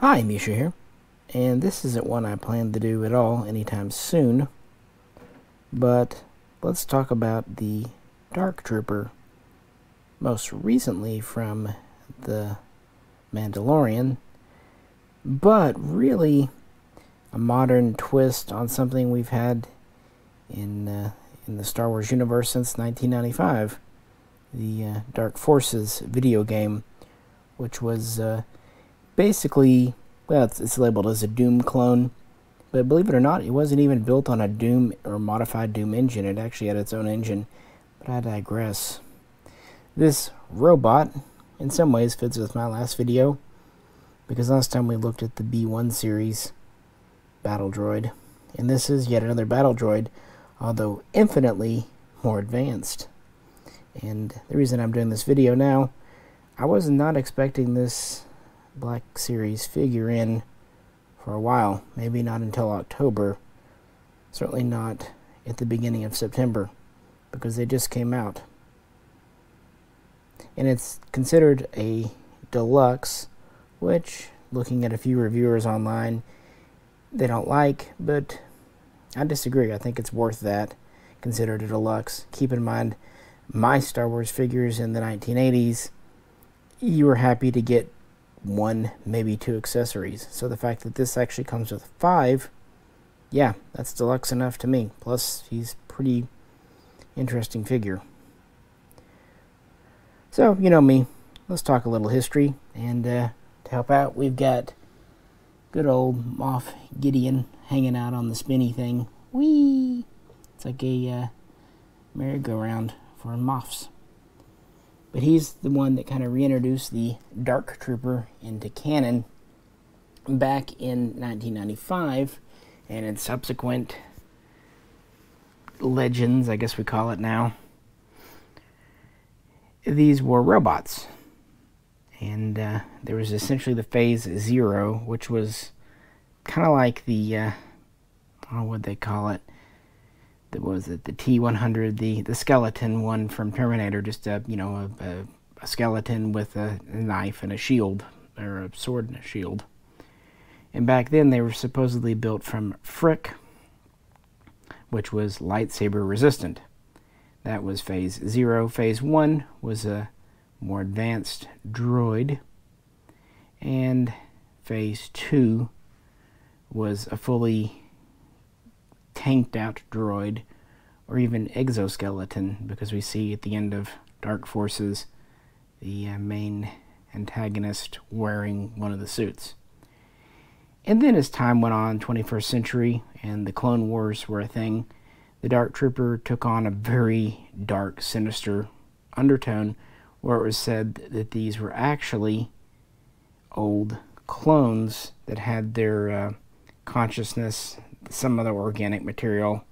Hi, Misha here, and this isn't one I plan to do at all anytime soon, but let's talk about the Dark Trooper, most recently from The Mandalorian, but really a modern twist on something we've had in the Star Wars universe since 1995, the Dark Forces video game, which was basically, well, it's labeled as a Doom clone, but believe it or not, it wasn't even built on a Doom or modified Doom engine. It actually had its own engine, but I digress. This robot, in some ways, fits with my last video, because last time we looked at the B-1 series battle droid, and this is yet another battle droid, although infinitely more advanced. And the reason I'm doing this video now, I was not expecting this Black Series figure in for a while, maybe not until October, certainly not at the beginning of September, because they just came out. And it's considered a deluxe, which, looking at a few reviewers online, they don't like, but I disagree. I think it's worth that, considered a deluxe. Keep in mind, my Star Wars figures in the 1980s, you were happy to get one, maybe two accessories. So the fact that this actually comes with 5, yeah, that's deluxe enough to me. Plus, he's a pretty interesting figure. So, you know me, let's talk a little history. And to help out, we've got good old Moff Gideon hanging out on the spinny thing. Whee! It's like a merry-go-round for Moffs. But he's the one that kind of reintroduced the Dark Trooper into canon back in 1995, and in subsequent legends, I guess we call it now, these were robots. And there was essentially the Phase 0, which was kind of like the, oh, what'd they call it? What was it, the T-100, the skeleton one from Terminator, just a, you know, a skeleton with a knife and a shield, or a sword and a shield. And back then they were supposedly built from Frick, which was lightsaber resistant. That was Phase 0. Phase 1 was a more advanced droid, and Phase 2 was a fully tanked out droid, or even exoskeleton, because we see at the end of Dark Forces the main antagonist wearing one of the suits. And then as time went on, 21st century, and the Clone Wars were a thing, the Dark Trooper took on a very dark, sinister undertone, where it was said that these were actually old clones that had their consciousness, some other organic material,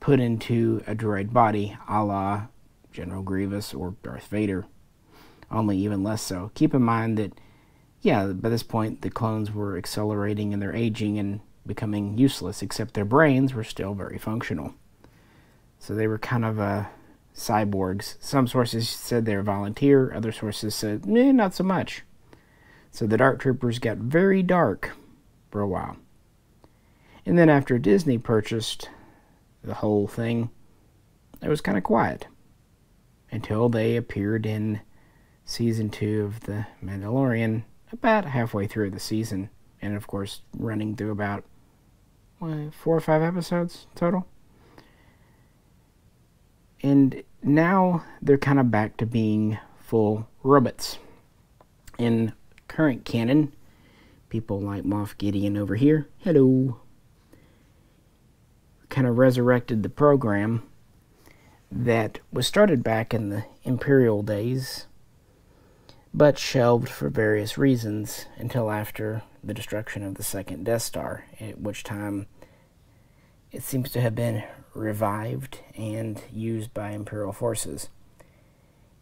put into a droid body, a la General Grievous or Darth Vader, only even less so. Keep in mind that, yeah, by this point the clones were accelerating in their aging and becoming useless, except their brains were still very functional. So they were kind of cyborgs. Some sources said they were volunteer, other sources said, nah, not so much. So the Dark Troopers got very dark for a while. And then after Disney purchased the whole thing, it was kind of quiet until they appeared in Season 2 of The Mandalorian about halfway through the season. And of course, running through about 4 or 5 episodes total. And now they're kind of back to being full robots. In current canon, people like Moff Gideon over here, hello, kind of resurrected the program that was started back in the Imperial days, but shelved for various reasons until after the destruction of the second Death Star, at which time it seems to have been revived and used by Imperial forces.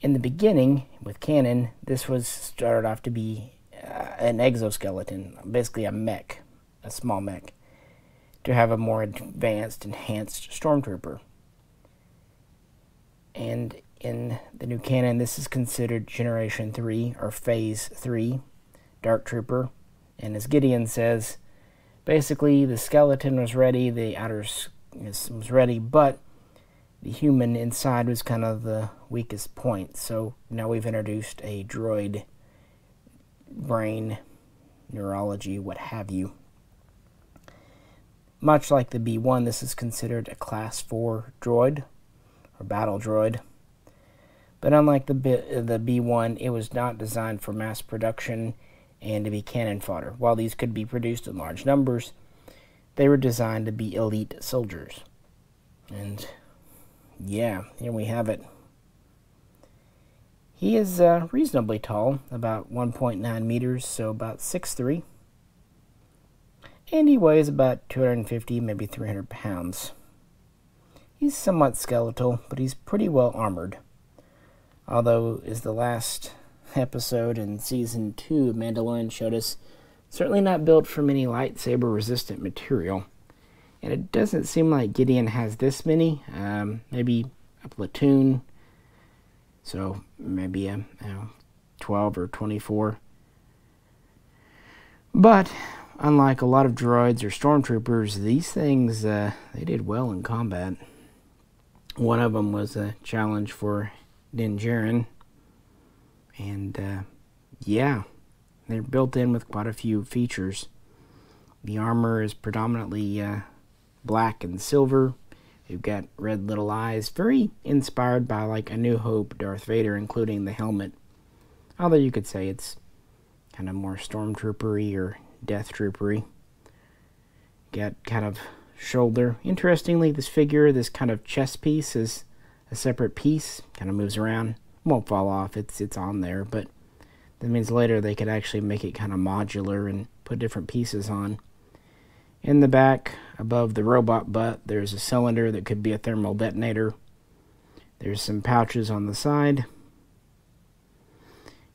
In the beginning, with canon, this was started off to be an exoskeleton, basically a mech, a small mech, to have a more advanced, enhanced stormtrooper. And in the new canon, this is considered Generation 3, or Phase 3, Dark Trooper. And as Gideon says, basically the skeleton was ready, the outer was ready, but the human inside was kind of the weakest point. So now we've introduced a droid brain, neurology, what have you. Much like the B-1, this is considered a Class 4 droid, or battle droid. But unlike the B-1, it was not designed for mass production and to be cannon fodder. While these could be produced in large numbers, they were designed to be elite soldiers. And yeah, here we have it. He is reasonably tall, about 1.9 meters, so about 6'3". And he weighs about 250, maybe 300 pounds. He's somewhat skeletal, but he's pretty well armored. Although, as the last episode in Season 2 of Mandalorian showed us, certainly not built from any lightsaber-resistant material. And it doesn't seem like Gideon has this many, maybe a platoon, so maybe a 12 or 24. But unlike a lot of droids or stormtroopers, these things, they did well in combat. One of them was a challenge for Din Djarin, and yeah, they're built in with quite a few features. The armor is predominantly black and silver. You've got red little eyes, very inspired by like A New Hope, Darth Vader, including the helmet. Although you could say it's kind of more stormtroopery or death troopery. Got kind of shoulder. Interestingly, this figure, this kind of chest piece, is a separate piece, kind of moves around, won't fall off, it's on there, but that means later they could actually make it kind of modular and put different pieces on. In the back, above the robot butt, there's a cylinder that could be a thermal detonator. There's some pouches on the side,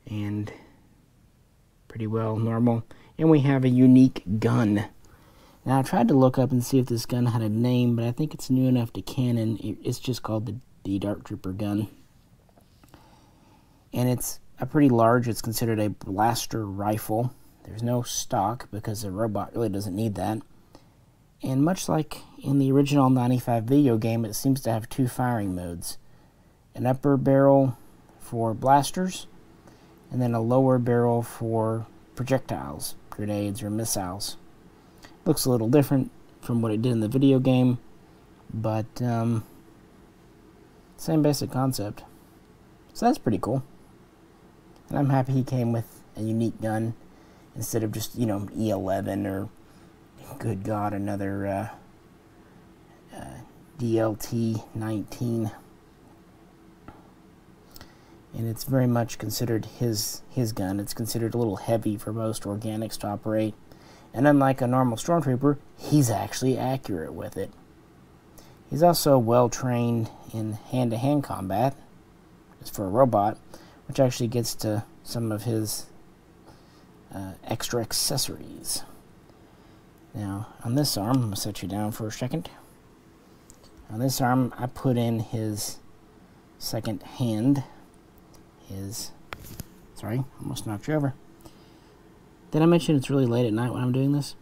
and pretty well normal. And we have a unique gun. Now, I tried to look up and see if this gun had a name, but I think it's new enough to canon. It's just called the Dark Trooper gun. And it's a pretty large, it's considered a blaster rifle. There's no stock because the robot really doesn't need that. And much like in the original 95 video game, it seems to have two firing modes. An upper barrel for blasters, and then a lower barrel for projectiles, grenades, or missiles. Looks a little different from what it did in the video game, but same basic concept. So that's pretty cool. And I'm happy he came with a unique gun instead of just, you know, E-11 or, good God, another DLT-19. And it's very much considered his gun. It's considered a little heavy for most organics to operate. And unlike a normal stormtrooper, he's actually accurate with it. He's also well trained in hand-to-hand combat, just for a robot, which actually gets to some of his extra accessories. Now, on this arm, I'm going to set you down for a second. On this arm, I put in his second hand. Sorry, almost knocked you over. Did I mention it's really late at night when I'm doing this?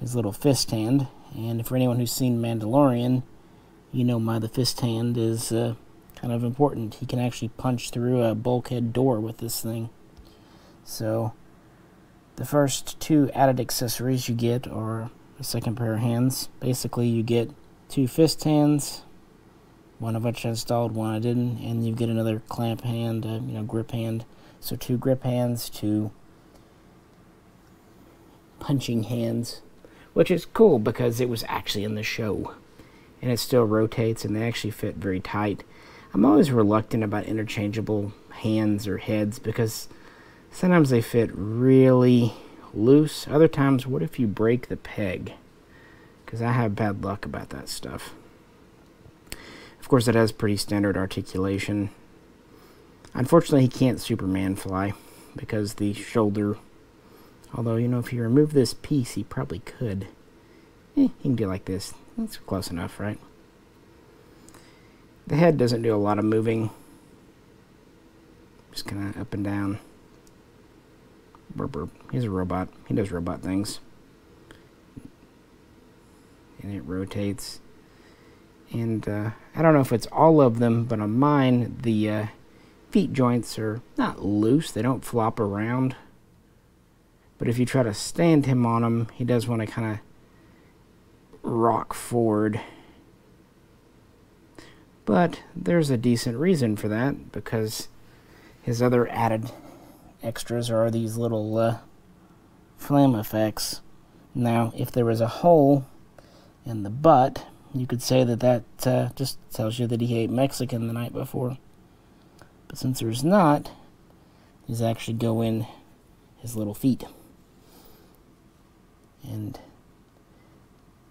His little fist hand, and for anyone who's seen Mandalorian, you know the fist hand is kind of important. He can actually punch through a bulkhead door with this thing. So, the first two added accessories you get are a second pair of hands. Basically, you get two fist hands, one of which I installed, one I didn't, and you get another clamp hand, grip hand. So two grip hands, two punching hands, which is cool because it was actually in the show. And it still rotates, and they actually fit very tight. I'm always reluctant about interchangeable hands or heads because sometimes they fit really loose. Other times, what if you break the peg? Because I have bad luck about that stuff. Of course, it has pretty standard articulation. Unfortunately, he can't Superman fly because the shoulder, although, if you remove this piece, he probably could. He can do like this. That's close enough, right? The head doesn't do a lot of moving. Just kind of up and down. Burp, burp. He's a robot. He does robot things. And it rotates. And I don't know if it's all of them, but on mine, the feet joints are not loose. They don't flop around. But if you try to stand him on him, he does want to kind of rock forward. But there's a decent reason for that, because his other added extras are these little flame effects. Now, if there was a hole in the butt, you could say that just tells you that he ate Mexican the night before. But since there's not, he's actually go in his little feet. And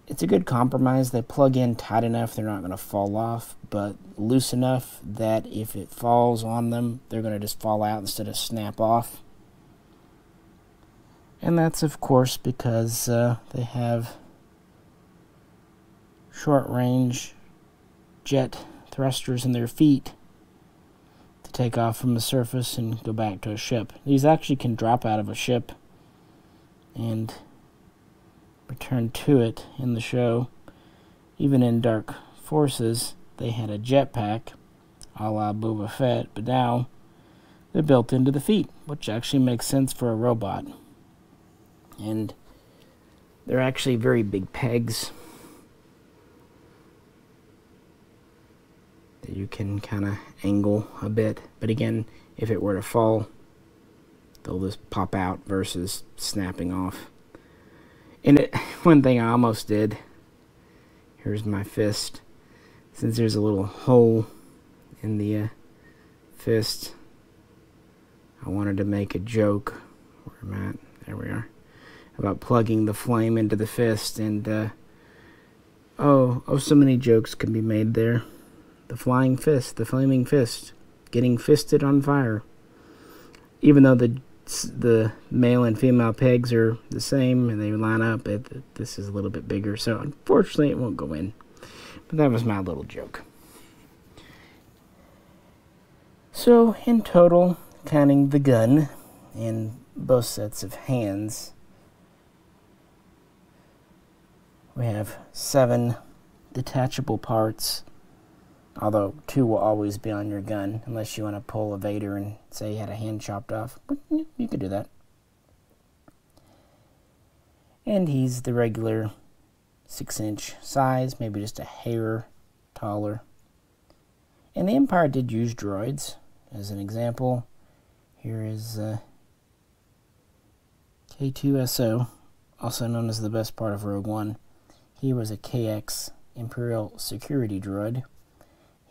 it's a good compromise. They plug in tight enough they're not going to fall off, but loose enough that if it falls on them, they're going to just fall out instead of snap off. And that's, of course, because they have short-range jet thrusters in their feet to take off from the surface and go back to a ship. These actually can drop out of a ship and return to it in the show. Even in Dark Forces, they had a jetpack, a la Boba Fett, but now they're built into the feet, which actually makes sense for a robot. And they're actually very big pegs that you can kind of angle a bit. But again, if it were to fall, they'll just pop out versus snapping off. And one thing I almost did, here's my fist. Since there's a little hole in the fist, I wanted to make a joke. Where am I at? There we are. About plugging the flame into the fist. And, so many jokes can be made there. The flying fist, the flaming fist, getting fisted on fire. Even though the male and female pegs are the same and they line up, this is a little bit bigger, so unfortunately it won't go in. But that was my little joke. So in total, counting the gun and both sets of hands, we have 7 detachable parts, although 2 will always be on your gun, unless you want to pull a Vader and say you had a hand chopped off. But you could do that. And he's the regular 6-inch size, maybe just a hair taller. And the Empire did use droids as an example. Here is K2SO, also known as the best part of Rogue One. He was a KX Imperial Security droid.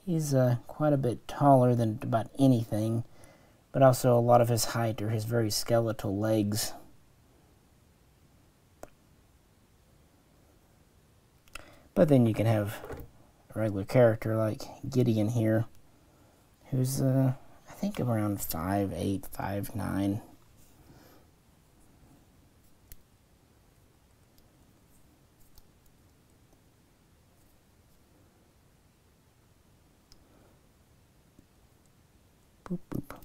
He's quite a bit taller than about anything, but also a lot of his height are his very skeletal legs. But then you can have a regular character like Gideon here, who's, I think, around 5'8", 5'9". Boop, boop.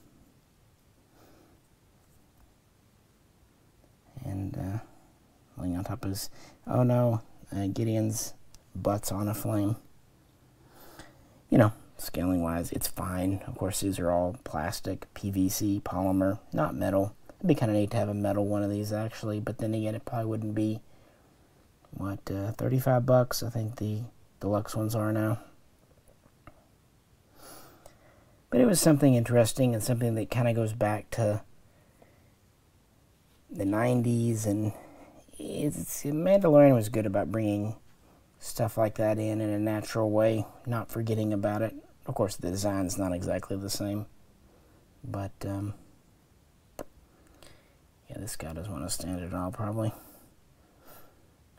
And laying on top of his, Gideon's butt's on a flame. You know, scaling wise, it's fine. Of course, these are all plastic, PVC, polymer, not metal. It'd be kind of neat to have a metal one of these actually, but then again, it probably wouldn't be, what, $35, I think the deluxe ones are now. But it was something interesting and something that kind of goes back to the 90s. And Mandalorian was good about bringing stuff like that in a natural way, not forgetting about it. Of course, the design's not exactly the same. But, yeah, this guy doesn't want to stand at all, probably.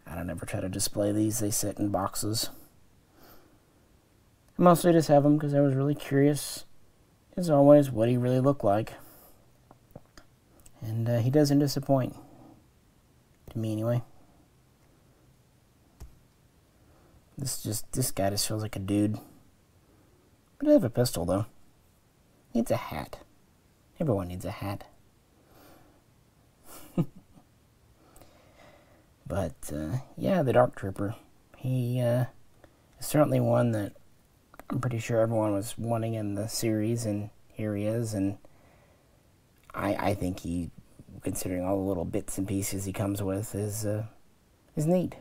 I don't ever try to display these. They sit in boxes. I mostly just have them because I was really curious, as always, what he really looked like. And he doesn't disappoint. To me, anyway. This guy just feels like a dude. But I have a pistol, though. Needs a hat. Everyone needs a hat. But, yeah, the Dark Trooper. He is certainly one that I'm pretty sure everyone was wanting in the series, and here he is. And I think he, considering all the little bits and pieces he comes with, is neat.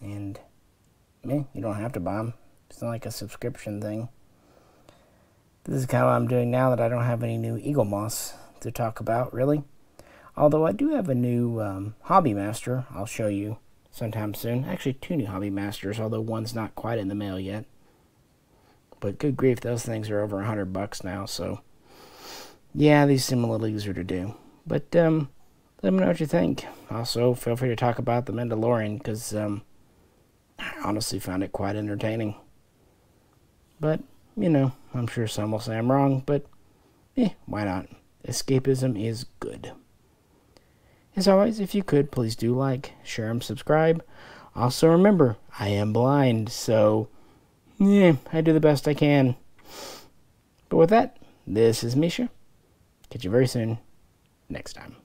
And, yeah, you don't have to buy him. It's not like a subscription thing. This is kind of what I'm doing now that I don't have any new Eaglemoss to talk about, really. Although I do have a new Hobby Master I'll show you sometime soon. Actually, two new Hobby Masters, although one's not quite in the mail yet. But good grief, those things are over $100 now, so... yeah, these seem a little easier to do. But let me know what you think. Also, feel free to talk about The Mandalorian, because I honestly found it quite entertaining. But, you know, I'm sure some will say I'm wrong, but why not? Escapism is good. As always, if you could, please do like, share, and subscribe. Also remember, I am blind, so yeah, I do the best I can. But with that, this is Misha. Catch you very soon next time.